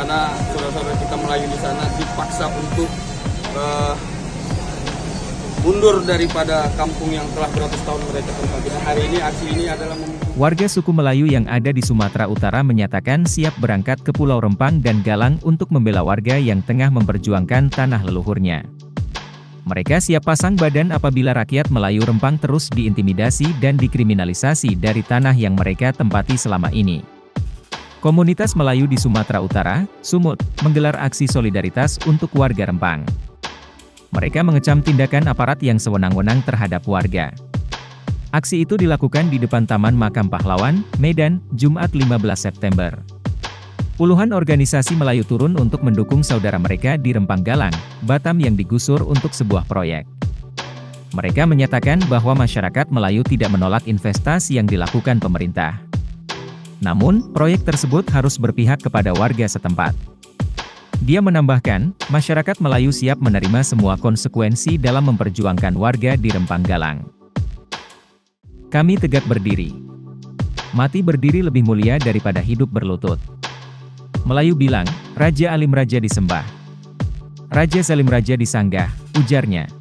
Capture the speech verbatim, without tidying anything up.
karena saudara-saudara kita Melayu di sana dipaksa untuk uh, mundur daripada kampung yang telah beratus tahun mereka tempati. Hari ini aksi ini adalah warga suku Melayu yang ada di Sumatera Utara menyatakan siap berangkat ke Pulau Rempang dan Galang untuk membela warga yang tengah memperjuangkan tanah leluhurnya. Mereka siap pasang badan apabila rakyat Melayu Rempang terus diintimidasi dan dikriminalisasi dari tanah yang mereka tempati selama ini. Komunitas Melayu di Sumatera Utara, Sumut, menggelar aksi solidaritas untuk warga Rempang. Mereka mengecam tindakan aparat yang sewenang-wenang terhadap warga. Aksi itu dilakukan di depan Taman Makam Pahlawan, Medan, Jumat lima belas September. Puluhan organisasi Melayu turun untuk mendukung saudara mereka di Rempang Galang, Batam yang digusur untuk sebuah proyek. Mereka menyatakan bahwa masyarakat Melayu tidak menolak investasi yang dilakukan pemerintah. Namun, proyek tersebut harus berpihak kepada warga setempat. Dia menambahkan, masyarakat Melayu siap menerima semua konsekuensi dalam memperjuangkan warga di Rempang Galang. Kami tegak berdiri. Mati berdiri lebih mulia daripada hidup berlutut. Melayu bilang, Raja Alim Raja disembah. Raja Salim Raja disanggah, ujarnya.